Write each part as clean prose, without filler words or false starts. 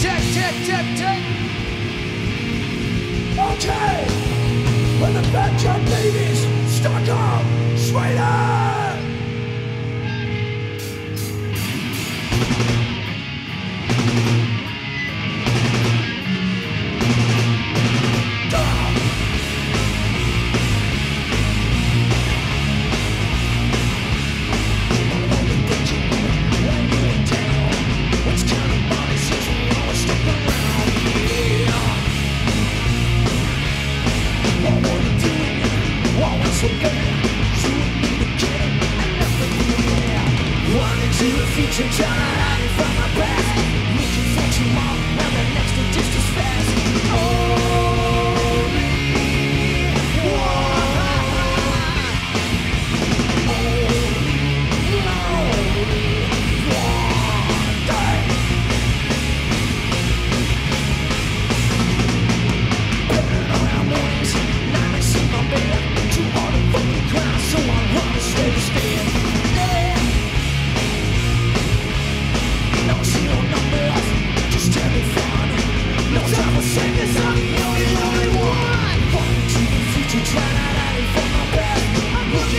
Check. Okay, we're the Backyard Babies, Stockholm, Sweden. Future child hiding from my past, looking for tomorrow, now the next one just as fast. Only one day. Burning all our mornings, nightmares in my bed. Too hard to fucking cry, so I run to stay to stand.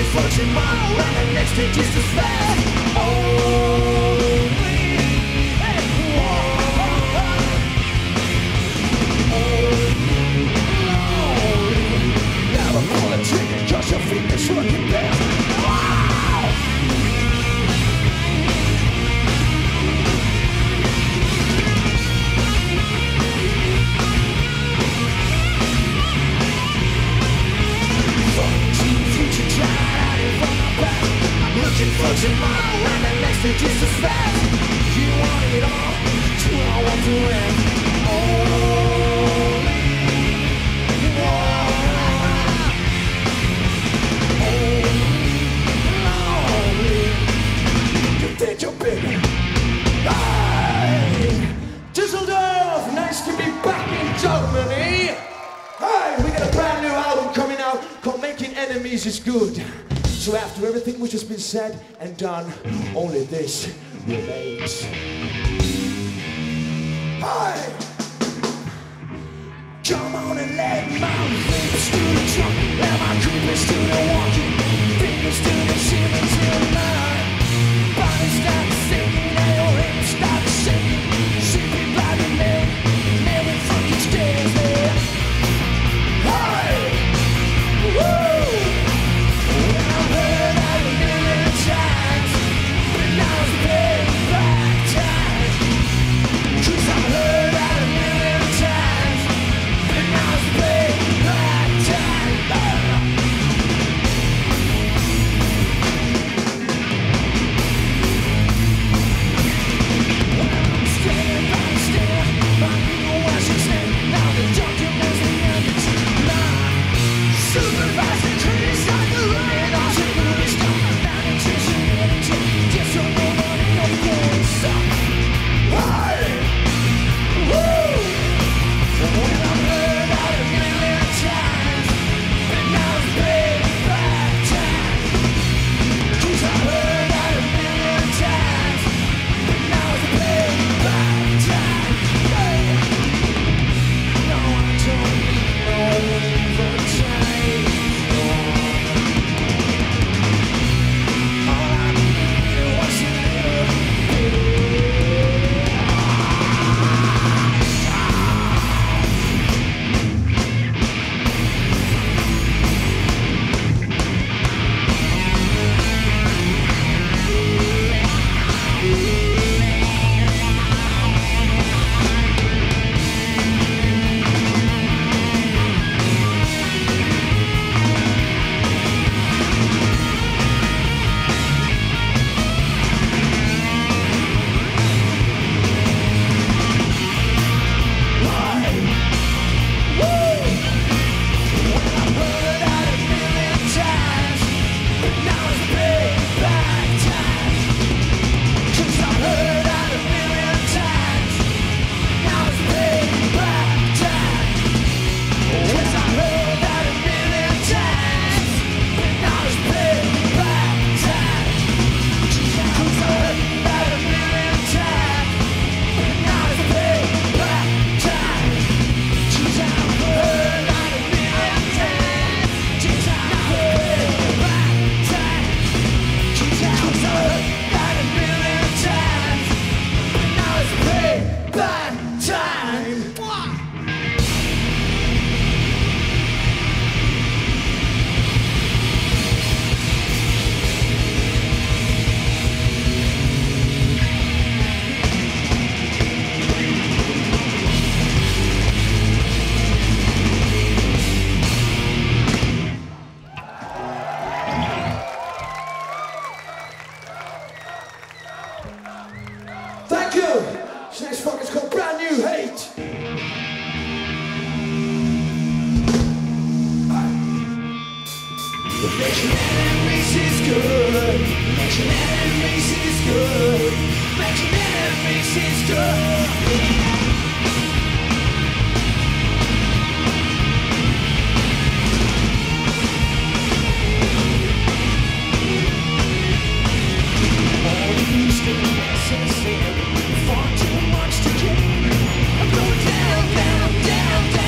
For tomorrow and the next day just as fast. Only one. Now I'm all the trigger, cause your fingers working down. Looking for tomorrow and the next day just as fast. You want it all, you all want to win. Only one. You did your bidding. Hey, Düsseldorf, nice to be back in Germany. Hey, we got a brand new album coming out called Making Enemies Is Good. So after everything which has been said and done, only this remains. Hey! Come on and let my lips to the trunk, let my creepers to the walking, fingers to the ceiling till night. Body starts sinking and your hips start shaking, sleeping by the night, never fucking stays there. Hey! Woo! that good. So this fucker's called Brand New Hate. Veterinarian race is good. Veterinarian race is good. Veterinarian race is good. All the use is necessary. Far too much to gain. I'm going down, down, down, down.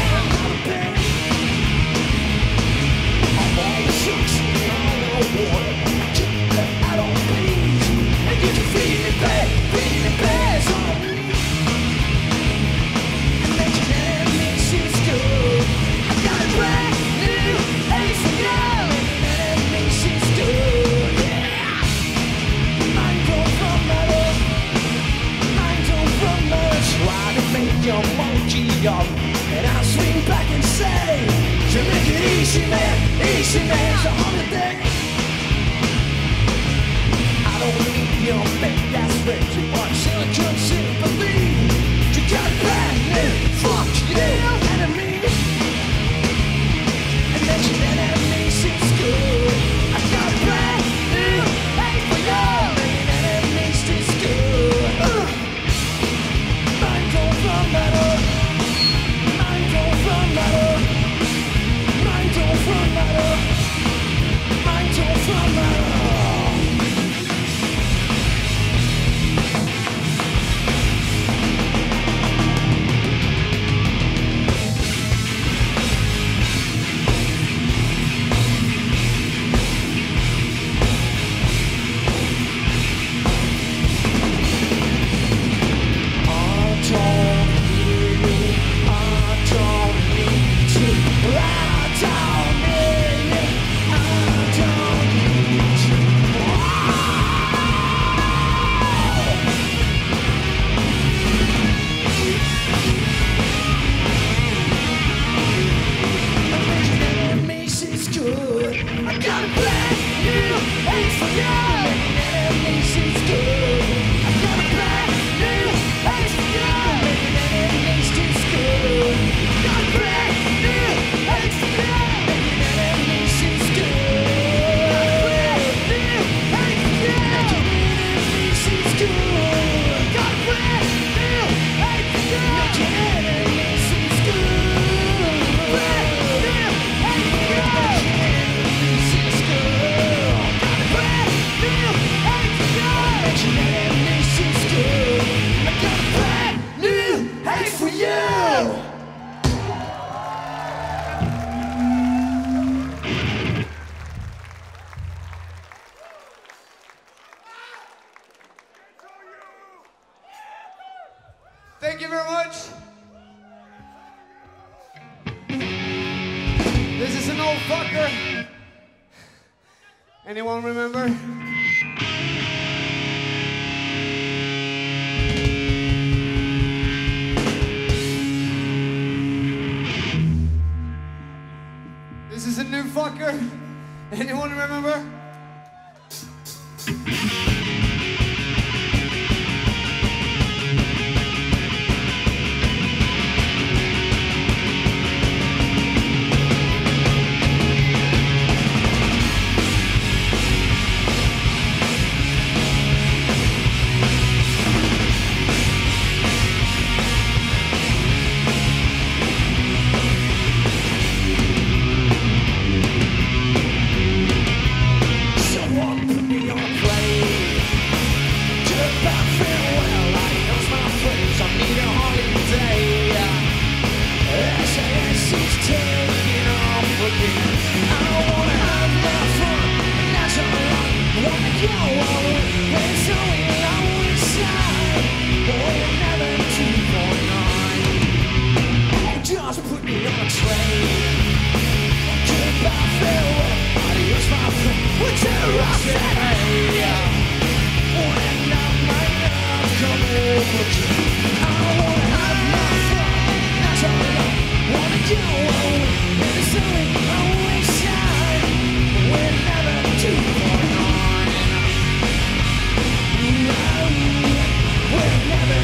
We're never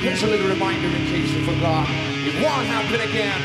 Here's a little reminder in case you forgot. It won't happen again.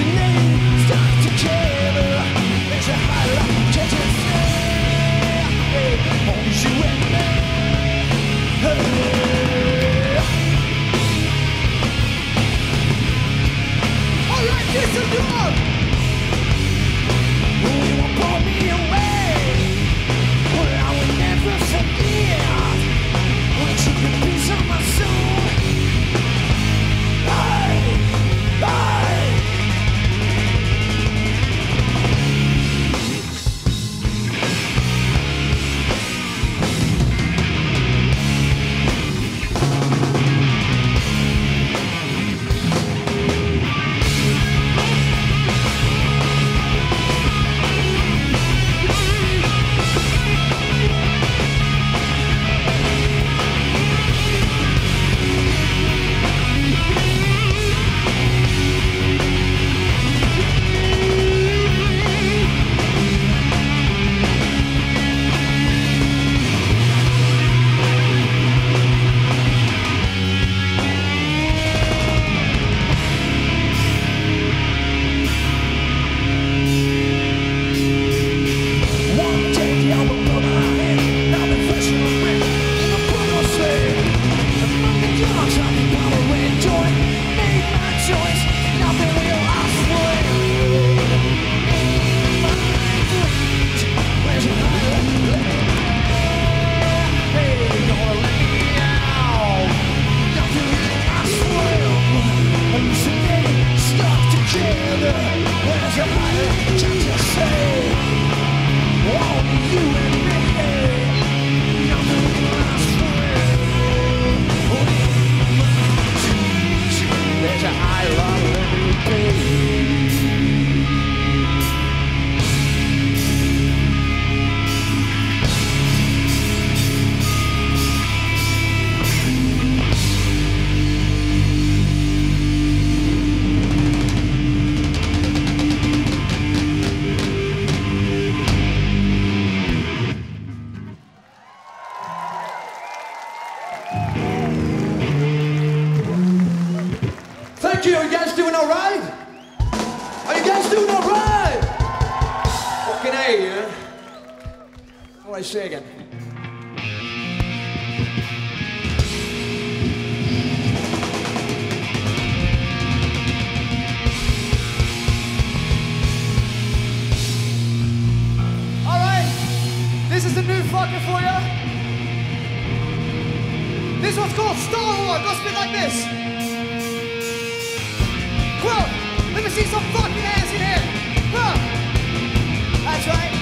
I I say again. All right, this is a new fucker for ya. This one's called Star Wars. Go spit like this. Well, let me see some fucking ass in here. Huh. That's right.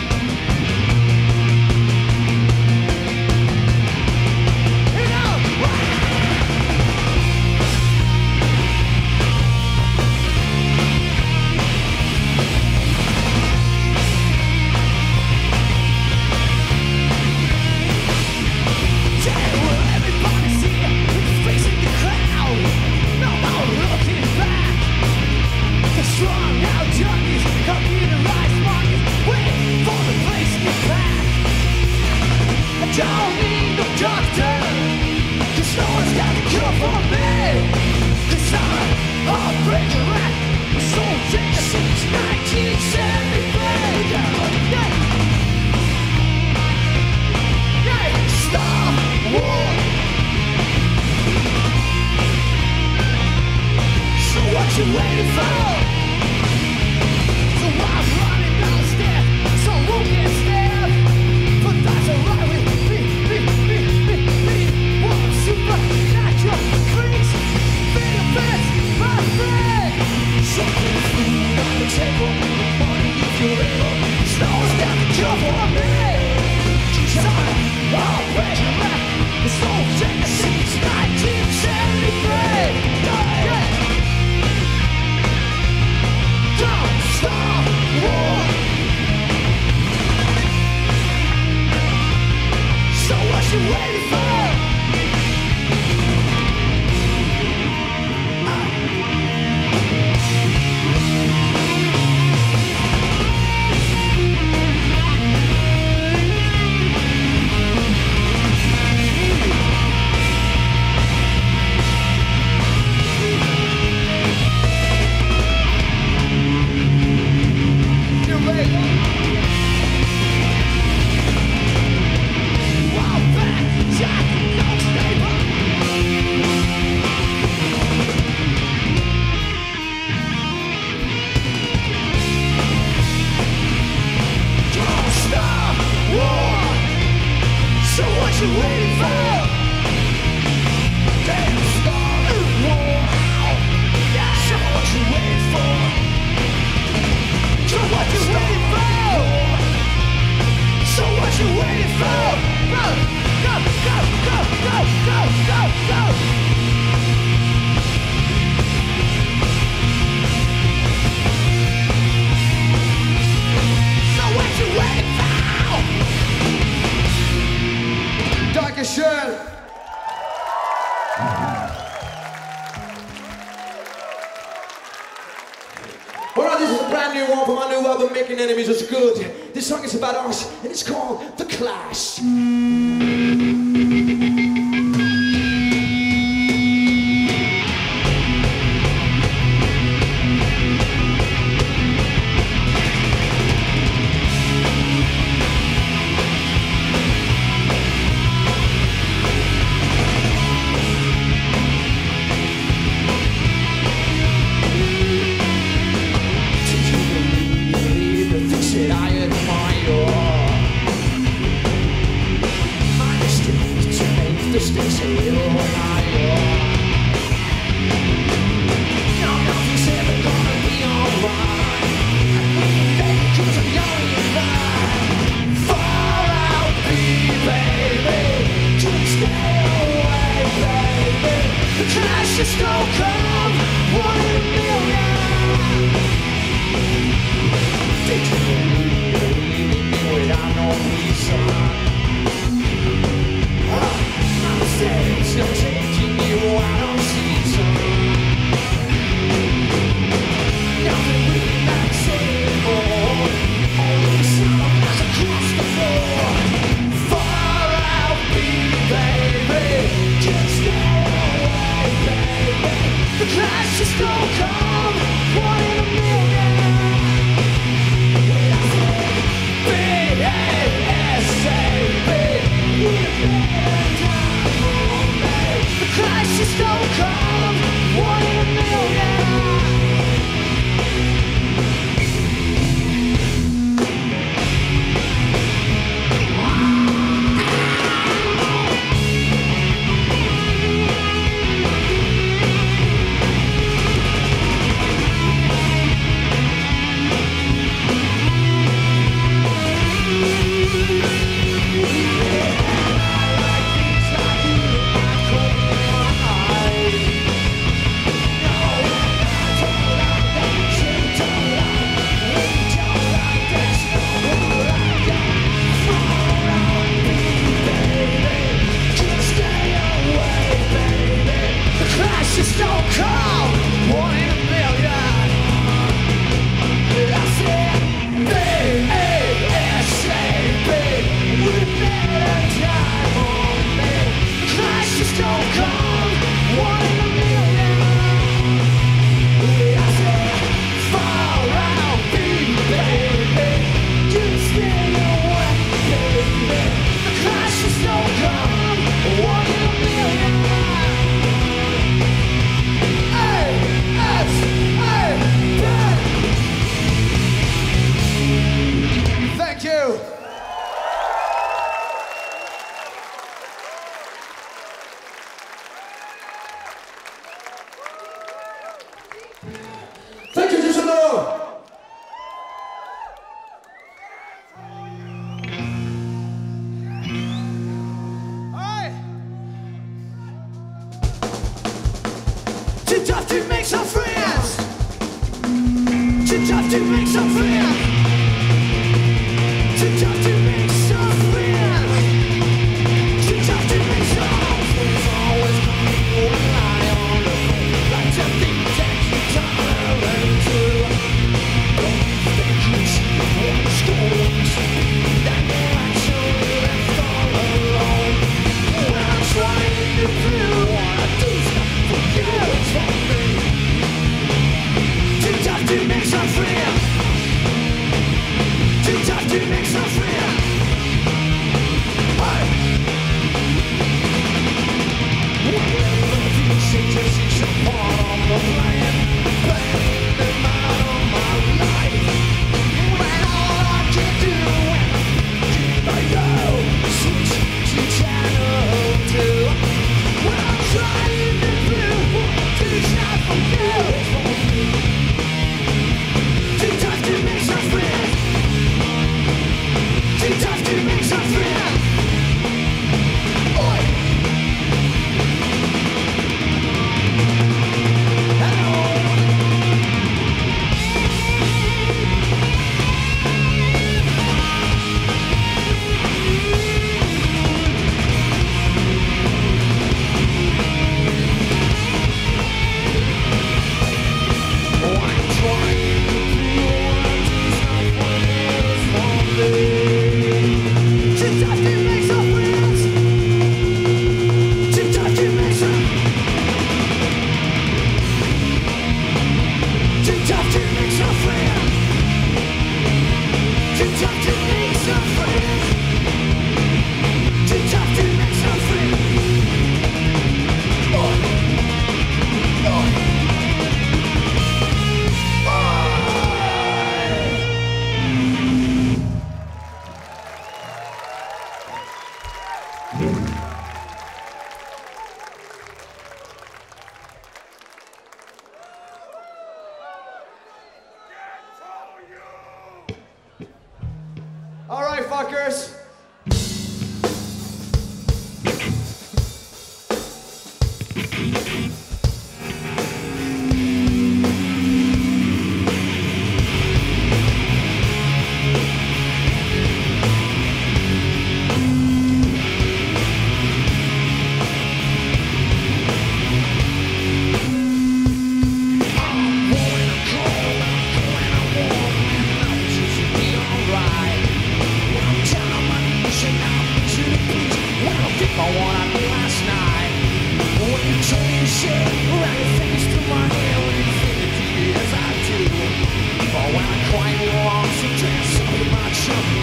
Enemies is good. This song is about us, and it's called The Clash. Still taking you, I don't see time.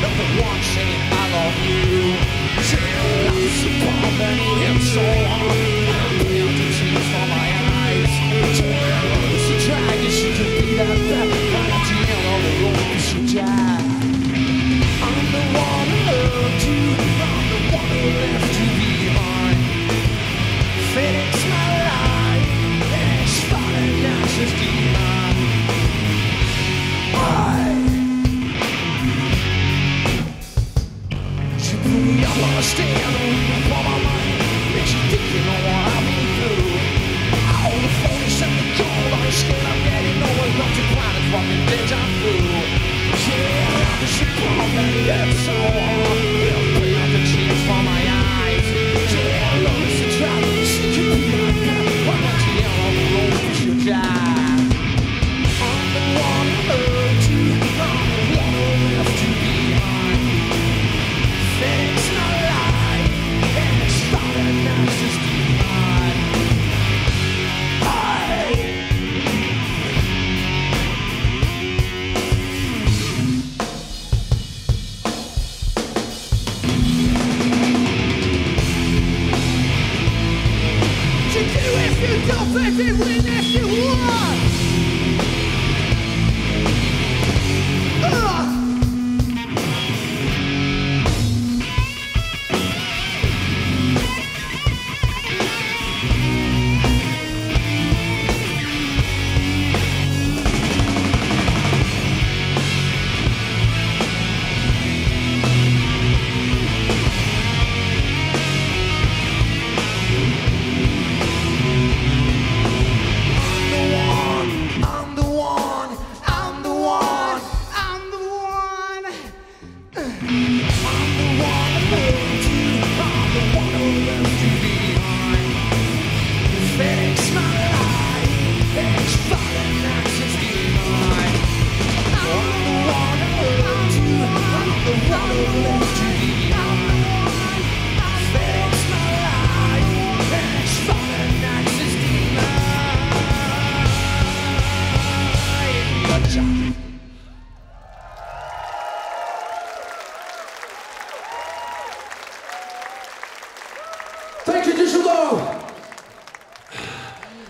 Nothing wrong, saying I love you.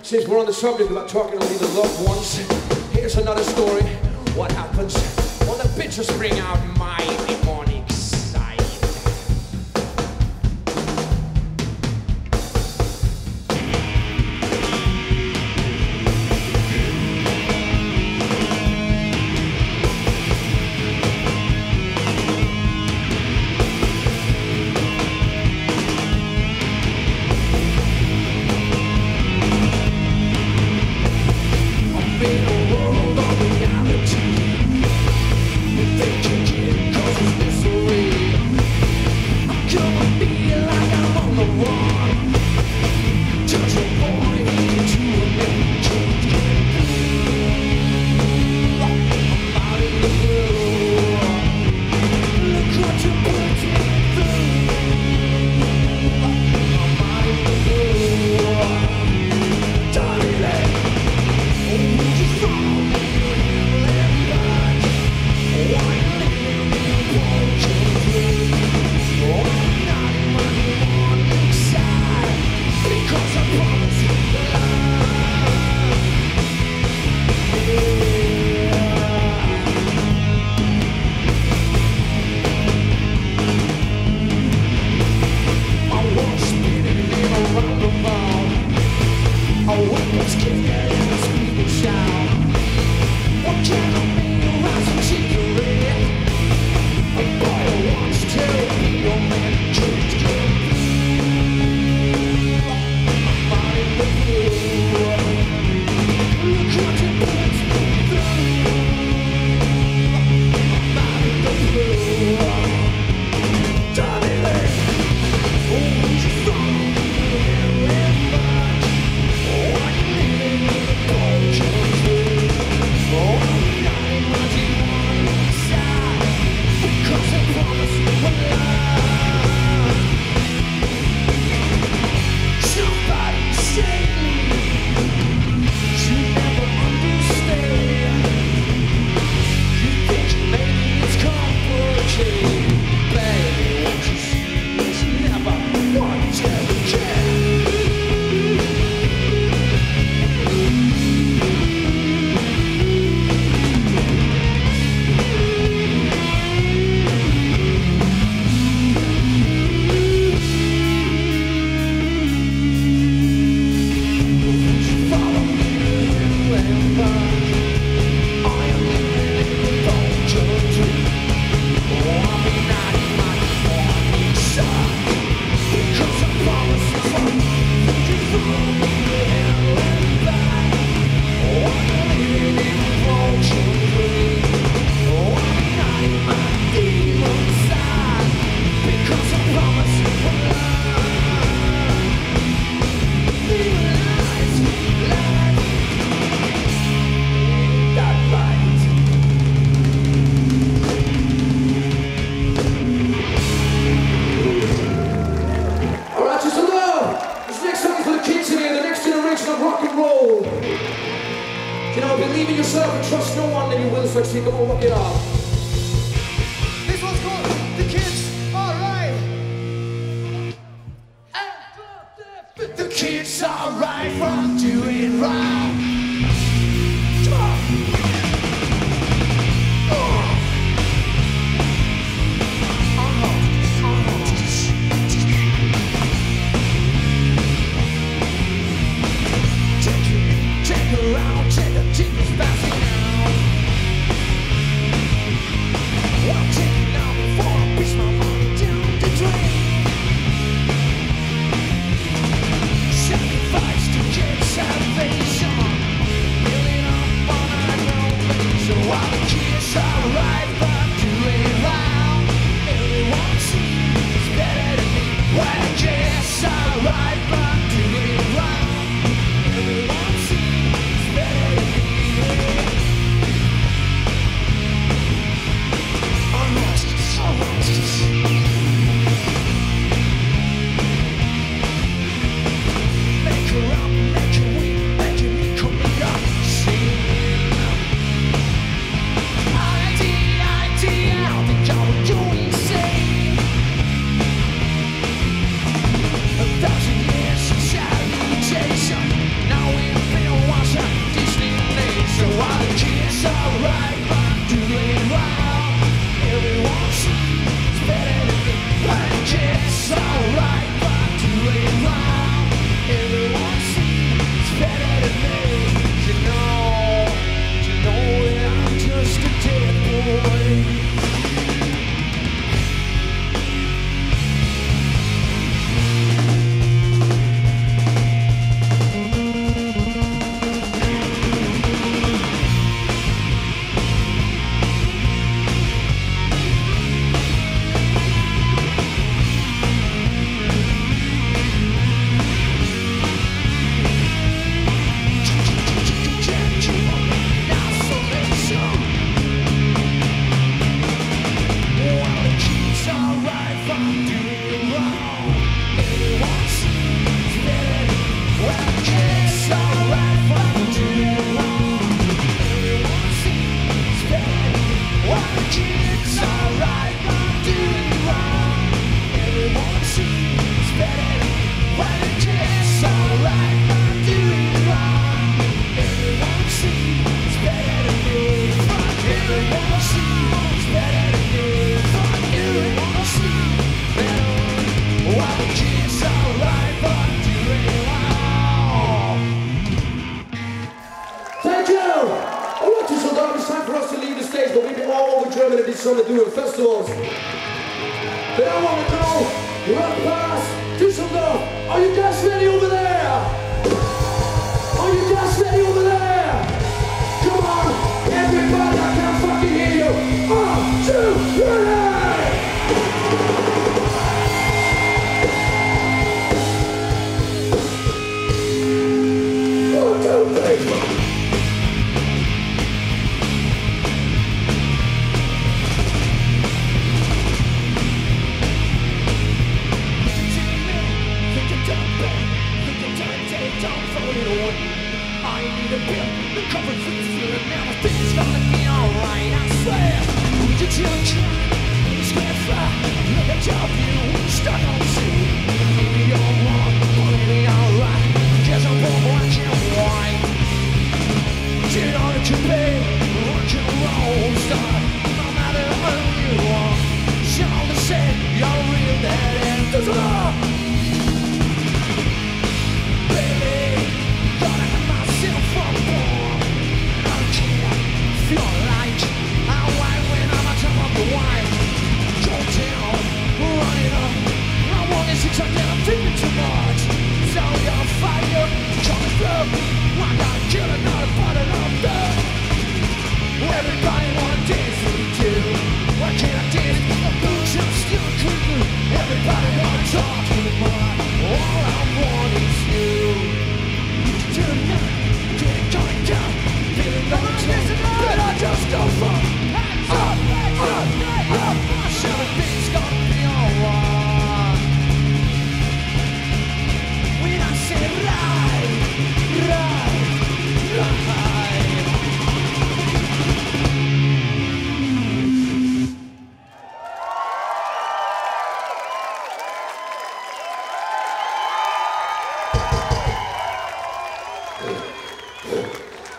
Since we're on the subject about talking to the loved ones, here's another story. What happens when the bitches bring out my demonic side? Because I'm believe in yourself and trust no one, then you will succeed. Come on, work it out. This one's called The Kids Are Right. But the kids are right from doing right. Come on. Around, check the jeepers passing now. Well, I'm checking out before I push my money down the drain. Sacrifice to get salvation, building up on our own pain. So while the kids are right, but doing loud, everyone sees it's better than me. While the kids are right, but doing loud, everyone sees. Why?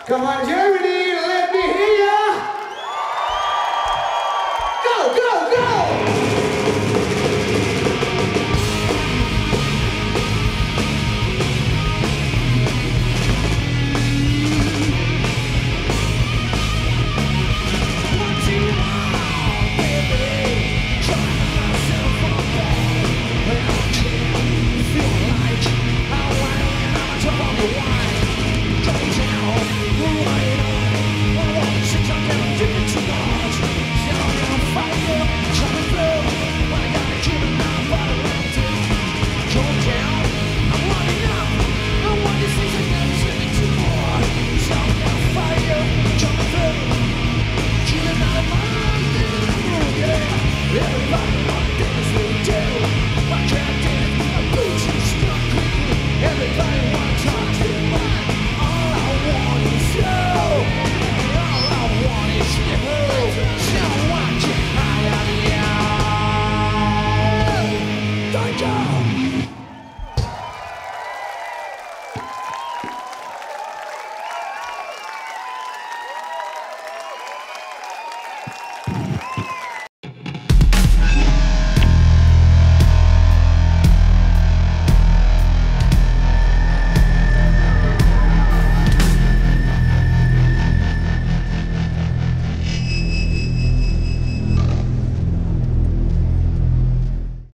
Come on, Germany!